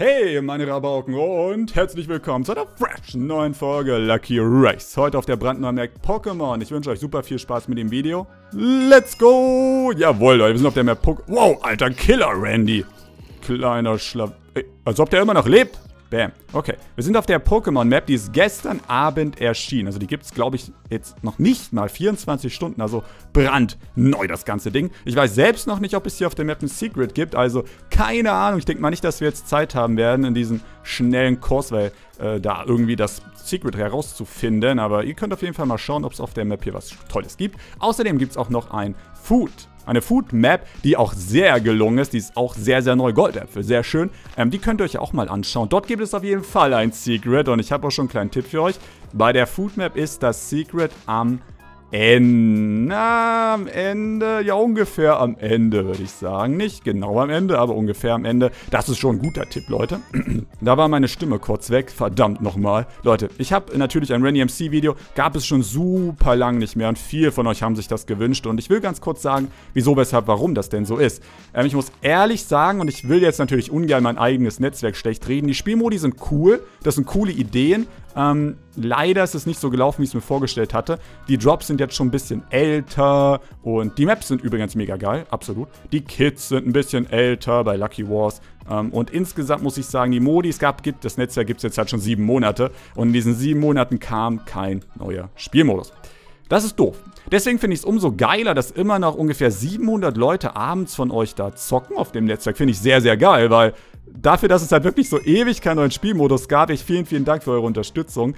Hey meine Rabauken und herzlich willkommen zu einer fresh neuen Folge Lucky Race. Heute auf der brandneuen Map Pokémon. Ich wünsche euch super viel Spaß mit dem Video. Let's go! Jawohl Leute, wir sind auf der Map Pokémon. Wow, alter Killer Randy. Kleiner Schlapp. Als ob der immer noch lebt. Bam. Okay, wir sind auf der Pokémon Map, die ist gestern Abend erschienen. Also die gibt es, glaube ich, jetzt noch nicht mal 24 Stunden. Also brandneu das ganze Ding. Ich weiß selbst noch nicht, ob es hier auf der Map ein Secret gibt. Also keine Ahnung. Ich denke mal nicht, dass wir jetzt Zeit haben werden in diesem schnellen Kurs, weil da irgendwie das Secret herauszufinden. Aber ihr könnt auf jeden Fall mal schauen, ob es auf der Map hier was Tolles gibt. Außerdem gibt es auch noch ein Food. Eine Food-Map, die auch sehr gelungen ist. Die ist auch sehr, sehr neu. Goldäpfel, sehr schön. Die könnt ihr euch auch mal anschauen. Dort gibt es auf jeden Fall ein Secret. Und ich habe auch schon einen kleinen Tipp für euch. Bei der Food-Map ist das Secret am Ende. Na, am Ende. Ja, ungefähr am Ende, würde ich sagen. Nicht genau am Ende, aber ungefähr am Ende. Das ist schon ein guter Tipp, Leute. Da war meine Stimme kurz weg. Verdammt nochmal. Leute, ich habe natürlich ein Randy MC Video. Gab es schon super lang nicht mehr. Und viele von euch haben sich das gewünscht. Und ich will ganz kurz sagen, wieso, weshalb, warum das denn so ist. Ich muss ehrlich sagen, und ich will jetzt natürlich ungern mein eigenes Netzwerk schlecht reden. Die Spielmodi sind cool. Das sind coole Ideen. Leider ist es nicht so gelaufen, wie ich es mir vorgestellt hatte. Die Drops sind jetzt schon ein bisschen älter und die Maps sind übrigens mega geil, absolut. Die Kids sind ein bisschen älter bei Lucky Wars. Und insgesamt muss ich sagen, die Modi, das Netzwerk gibt es jetzt halt schon 7 Monate. Und in diesen 7 Monaten kam kein neuer Spielmodus. Das ist doof. Deswegen finde ich es umso geiler, dass immer noch ungefähr 700 Leute abends von euch da zocken auf dem Netzwerk. Finde ich sehr, sehr geil, weil dafür, dass es halt wirklich so ewig keinen neuen Spielmodus gab, vielen Dank für eure Unterstützung.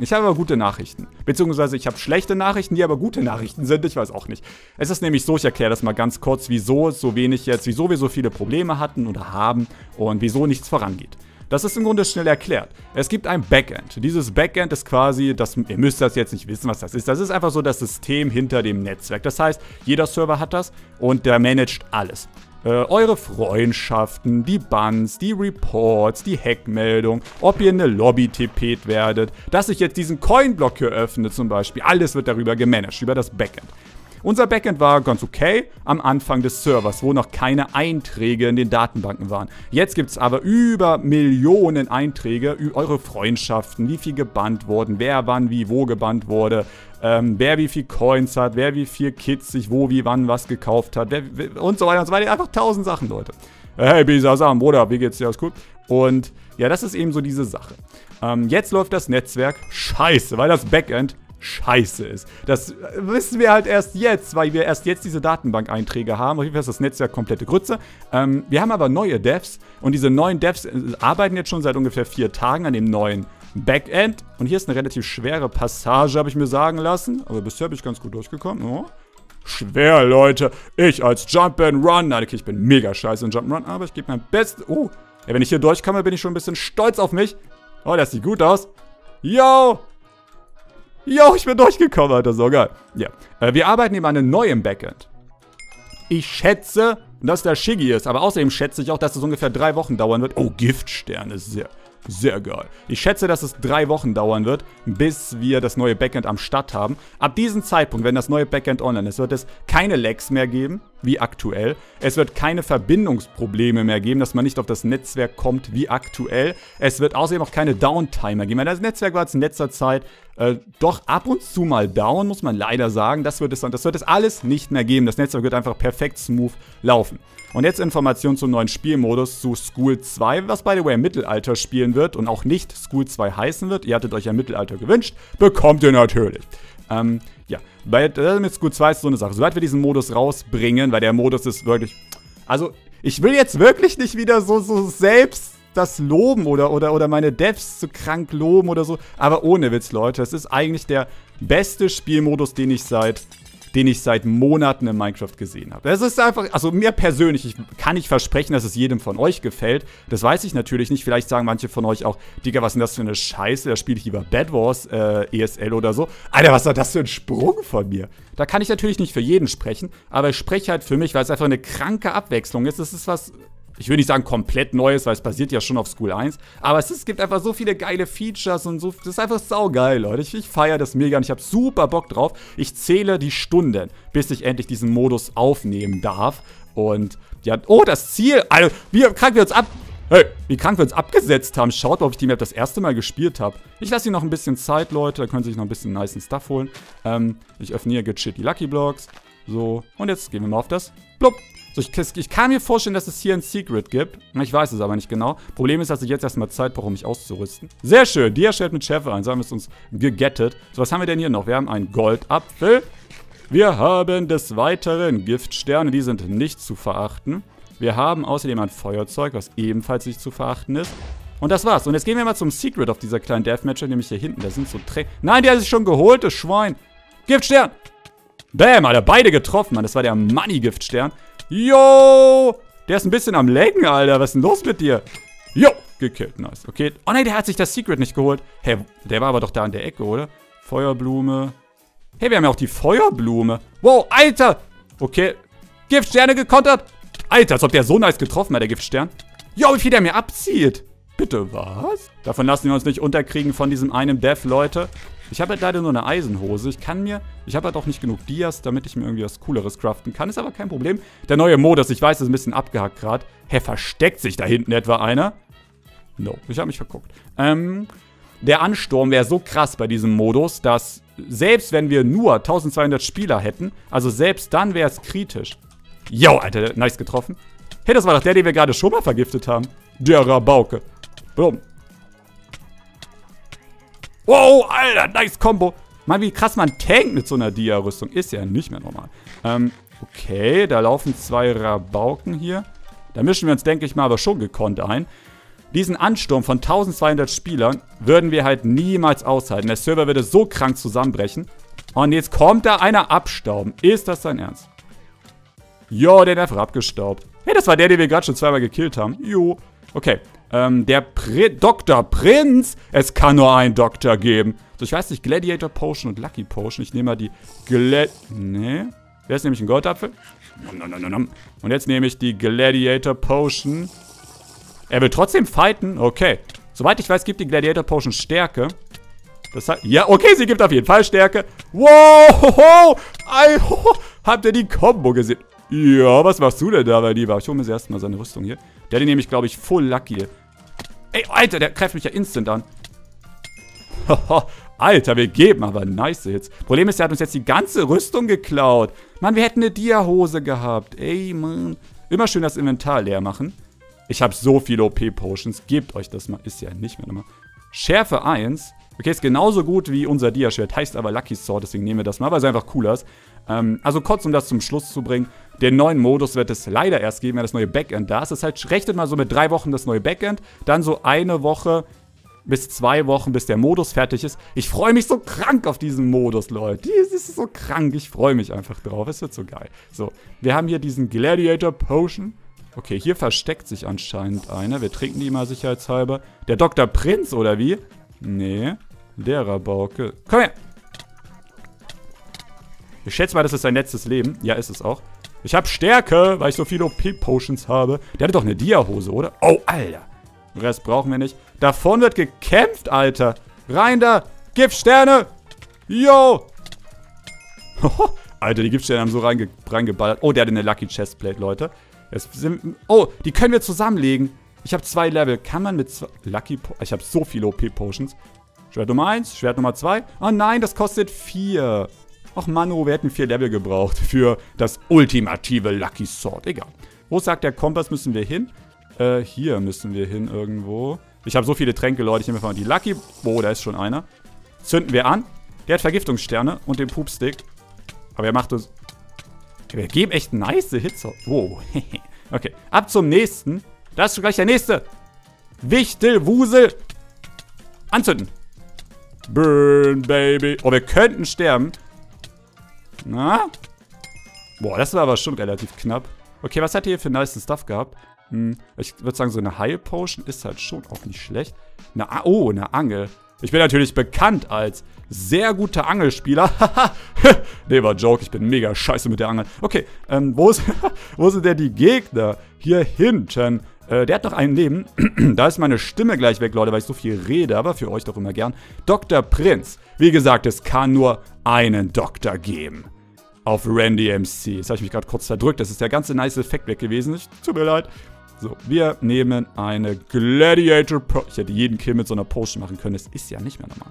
Ich habe aber gute Nachrichten. Beziehungsweise ich habe schlechte Nachrichten, die aber gute Nachrichten sind. Ich weiß auch nicht. Es ist nämlich so, ich erkläre das mal ganz kurz, wieso es so wenig jetzt, wieso wir so viele Probleme hatten oder haben und wieso nichts vorangeht. Das ist im Grunde schnell erklärt. Es gibt ein Backend. Dieses Backend ist quasi, ihr müsst das jetzt nicht wissen, was das ist. Das ist einfach so das System hinter dem Netzwerk. Das heißt, jeder Server hat das und der managt alles. Eure Freundschaften, die Bans, die Reports, die Hackmeldung, ob ihr in eine Lobby tippet werdet, dass ich jetzt diesen Coinblock hier öffne zum Beispiel. Alles wird darüber gemanagt, über das Backend. Unser Backend war ganz okay am Anfang des Servers, wo noch keine Einträge in den Datenbanken waren. Jetzt gibt es aber über Millionen Einträge über eure Freundschaften, wie viel gebannt wurden, wer wann wie wo gebannt wurde, wer wie viel Coins hat, wer wie viel Kids sich wo wie wann was gekauft hat und so weiter und so weiter. Einfach 1000 Sachen, Leute. Hey, Bisasam, Bruder, wie geht's dir? Alles cool? Und ja, das ist eben so diese Sache. Jetzt läuft das Netzwerk scheiße, weil das Backend scheiße ist. Das wissen wir halt erst jetzt, weil wir erst jetzt diese Datenbank-Einträge haben. Auf jeden Fall ist das Netzwerk komplette Grütze. Wir haben aber neue Devs und diese neuen Devs arbeiten jetzt schon seit ungefähr 4 Tagen an dem neuen Backend. Und hier ist eine relativ schwere Passage, habe ich mir sagen lassen. Aber bisher bin ich ganz gut durchgekommen. Oh. Schwer, Leute. Ich als Jump-and-Run. Nein, okay, ich bin mega scheiße in Jump-and-Run, aber ich gebe mein Bestes. Oh, ja, wenn ich hier durchkomme, bin ich schon ein bisschen stolz auf mich. Oh, das sieht gut aus. Yo! Jo, ich bin durchgekommen, Alter, so geil. Ja, wir arbeiten eben an einem neuen Backend. Ich schätze, dass da Shiggy ist, aber außerdem schätze ich auch, dass es ungefähr 3 Wochen dauern wird. Oh, Giftsterne, sehr, sehr geil. Ich schätze, dass es 3 Wochen dauern wird, bis wir das neue Backend am Start haben. Ab diesem Zeitpunkt, wenn das neue Backend online ist, wird es keine Lags mehr geben, wie aktuell. Es wird keine Verbindungsprobleme mehr geben, dass man nicht auf das Netzwerk kommt, wie aktuell. Es wird außerdem auch keine Downtime mehr geben, weil das Netzwerk war jetzt in letzter Zeit doch ab und zu mal down, muss man leider sagen. Das wird es alles nicht mehr geben. Das Netzwerk wird einfach perfekt smooth laufen. Und jetzt Informationen zum neuen Spielmodus, zu School 2, was by the way im Mittelalter spielen wird und auch nicht School 2 heißen wird. Ihr hattet euch ja Mittelalter gewünscht, bekommt ihr natürlich. Ja, bei School 2 ist so eine Sache. Sobald wir diesen Modus rausbringen, weil der Modus ist wirklich... Also, ich will jetzt wirklich nicht wieder so selbst das loben oder meine Devs so krank loben oder so. Aber ohne Witz, Leute, es ist eigentlich der beste Spielmodus, den ich seit Monaten in Minecraft gesehen habe. Das ist einfach, also mir persönlich, ich kann nicht versprechen, dass es jedem von euch gefällt. Das weiß ich natürlich nicht. Vielleicht sagen manche von euch auch, Digga, was ist denn das für eine Scheiße? Da spiele ich lieber Bad Wars, ESL oder so. Alter, was war das für ein Sprung von mir? Da kann ich natürlich nicht für jeden sprechen, aber ich spreche halt für mich, weil es einfach eine kranke Abwechslung ist. Das ist was... Ich will nicht sagen komplett Neues, weil es basiert ja schon auf School 1. Aber es gibt einfach so viele geile Features und so. Das ist einfach saugeil, Leute. Ich feiere das mega und ich habe super Bock drauf. Ich zähle die Stunden, bis ich endlich diesen Modus aufnehmen darf. Und ja, oh, das Ziel. Also, wie krank wir uns ab... Hey, wie krank wir uns abgesetzt haben. Schaut mal, ob ich die Map das erste Mal gespielt habe. Ich lasse hier noch ein bisschen Zeit, Leute. Da können sie sich noch ein bisschen nicen Stuff holen. Ich öffne hier Get Shit die Lucky Blocks. So, und jetzt gehen wir mal auf das. Blub. So, ich kann mir vorstellen, dass es hier ein Secret gibt. Ich weiß es aber nicht genau. Problem ist, dass ich jetzt erstmal Zeit brauche, um mich auszurüsten. Sehr schön. Die erstellt mit Schärfe ein. So haben wir es uns gegettet. So, was haben wir denn hier noch? Wir haben einen Goldapfel. Wir haben des Weiteren Giftsterne. Die sind nicht zu verachten. Wir haben außerdem ein Feuerzeug, was ebenfalls nicht zu verachten ist. Und das war's. Und jetzt gehen wir mal zum Secret auf dieser kleinen Deathmatcher, nämlich hier hinten. Da sind so Tränke. Nein, der hat sich schon geholt, das Schwein. Giftstern. Bam, Alter, beide getroffen, Mann. Das war der Money-Giftstern. Yo. Der ist ein bisschen am Laggen, Alter. Was ist denn los mit dir? Yo. Gekillt, nice. Okay. Oh nein, der hat sich das Secret nicht geholt. Hä, hey, der war aber doch da an der Ecke, oder? Feuerblume. Hey, wir haben ja auch die Feuerblume. Wow, Alter. Okay. Giftsterne gekontert. Alter, als ob der so nice getroffen hat, der Giftstern. Jo, wie viel der mir abzieht. Bitte, was? Davon lassen wir uns nicht unterkriegen von diesem einen Dev, Leute. Ich habe halt leider nur eine Eisenhose. Ich habe halt auch nicht genug Dias, damit ich mir irgendwie was Cooleres craften kann. Ist aber kein Problem. Der neue Modus, ich weiß, ist ein bisschen abgehackt gerade. Hä, versteckt sich da hinten etwa einer? No, ich habe mich verguckt. Der Ansturm wäre so krass bei diesem Modus, dass selbst wenn wir nur 1200 Spieler hätten, also selbst dann wäre es kritisch. Jo, Alter, nice getroffen. Hey, das war doch der, den wir gerade schon mal vergiftet haben. Der Rabauke. Boom. Wow, Alter, nice Combo. Mann, wie krass man tankt mit so einer Dia-Rüstung. Ist ja nicht mehr normal. Okay, da laufen zwei Rabauken hier. Da mischen wir uns, denke ich mal, aber schon gekonnt ein. Diesen Ansturm von 1200 Spielern würden wir halt niemals aushalten. Der Server würde so krank zusammenbrechen. Und jetzt kommt da einer abstauben. Ist das dein Ernst? Jo, der Nerv abgestaubt. Hey, das war der, den wir gerade schon zweimal gekillt haben. Jo. Okay. Der Dr. Prinz. Es kann nur einen Doktor geben. So, ich weiß nicht. Gladiator Potion und Lucky Potion. Ich nehme mal die Nee. Jetzt nehme ich einen Goldapfel. Und jetzt nehme ich die Gladiator Potion. Er will trotzdem fighten. Okay. Soweit ich weiß, gibt die Gladiator Potion Stärke. Das heißt, ja, okay, sie gibt auf jeden Fall Stärke. Wow. Habt ihr die Combo gesehen? Ja, was machst du denn da, mein Lieber? Ich hole mir erstmal seine Rüstung hier. Der hat nämlich, glaube ich, full lucky. Ey, Alter, der greift mich ja instant an. Alter, wir geben aber nice Hits. Problem ist, der hat uns jetzt die ganze Rüstung geklaut. Mann, wir hätten eine Dia-Hose gehabt. Ey, Mann. Immer schön das Inventar leer machen. Ich habe so viele OP-Potions. Gebt euch das mal. Ist ja nicht mehr nochmal. Schärfe 1. Okay, ist genauso gut wie unser Dia-Schwert. Heißt aber Lucky Sword, deswegen nehmen wir das mal, weil es einfach cooler ist. Also kurz, um das zum Schluss zu bringen. Den neuen Modus wird es leider erst geben, wenn das neue Backend da ist. Das heißt, rechnet mal so mit 3 Wochen das neue Backend. Dann so 1 Woche bis 2 Wochen, bis der Modus fertig ist. Ich freue mich so krank auf diesen Modus, Leute. Es ist so krank. Ich freue mich einfach drauf. Es wird so geil. So, wir haben hier diesen Gladiator Potion. Okay, hier versteckt sich anscheinend einer. Wir trinken die mal sicherheitshalber. Der Dr. Prinz, oder wie? Nee. Der Rabauke. Komm her! Ich schätze mal, das ist sein letztes Leben. Ja, ist es auch. Ich habe Stärke, weil ich so viele OP-Potions habe. Der hatte doch eine Dia-Hose, oder? Oh, Alter. Den Rest brauchen wir nicht. Da vorne wird gekämpft, Alter. Rein da. Giftsterne. Yo. Alter, die Giftsterne haben so reingeballert. Oh, der hat eine Lucky Chestplate, Leute. Jetzt sind, oh, die können wir zusammenlegen. Ich habe 2 Level. Kann man mit 2... Lucky... Ich habe so viele OP-Potions. Schwert Nummer 1, Schwert Nummer 2. Oh nein, das kostet 4. Och Mann, wir hätten 4 Level gebraucht für das ultimative Lucky Sword. Egal. Wo sagt der Kompass, müssen wir hin? Hier müssen wir hin irgendwo. Ich habe so viele Tränke, Leute. Ich nehme einfach mal die Lucky... Oh, da ist schon einer. Zünden wir an. Der hat Vergiftungssterne und den Poopstick. Aber er macht uns... Wir geben echt nice Hits. Wow. Okay, ab zum nächsten... Da ist schon gleich der nächste. Wichtelwusel. Anzünden. Burn, baby. Oh, wir könnten sterben. Na? Boah, das war aber schon relativ knapp. Okay, was hat ihr hier für nice Stuff gehabt? Hm, ich würde sagen, so eine Heilpotion ist halt schon auch nicht schlecht. Oh, eine Angel. Ich bin natürlich bekannt als sehr guter Angelspieler. Haha. Nee, war Joke. Ich bin mega scheiße mit der Angel. Okay, wo sind denn die Gegner? Hier hinten. Der hat noch ein Leben. Da ist meine Stimme gleich weg, Leute, weil ich so viel rede, aber für euch doch immer gern. Dr. Prinz. Wie gesagt, es kann nur einen Doktor geben. Auf Randy MC. Jetzt habe ich mich gerade kurz verdrückt. Das ist der ganze nice Effekt weg gewesen. Tut mir leid. So, wir nehmen eine Gladiator Pro. Ich hätte jeden Kill mit so einer Potion machen können. Das ist ja nicht mehr normal.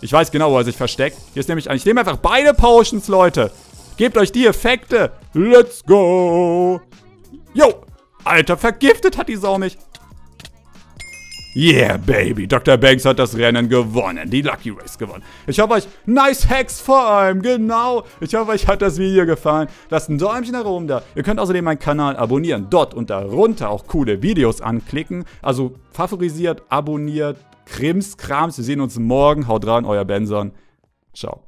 Ich weiß genau, wo er sich versteckt. Hier ist nämlich ein... Ich nehme einfach beide Potions, Leute. Gebt euch die Effekte. Let's go. Yo. Alter, vergiftet hat die Sau mich. Yeah, baby. Dr. Banks hat das Rennen gewonnen. Die Lucky Race gewonnen. Ich hoffe, euch... Nice Hacks vor allem. Genau. Ich hoffe, euch hat das Video gefallen. Lasst ein Däumchen nach oben da. Ihr könnt außerdem meinen Kanal abonnieren. Dort und darunter auch coole Videos anklicken. Also favorisiert, abonniert, Krimskrams. Wir sehen uns morgen. Haut rein, euer Benson. Ciao.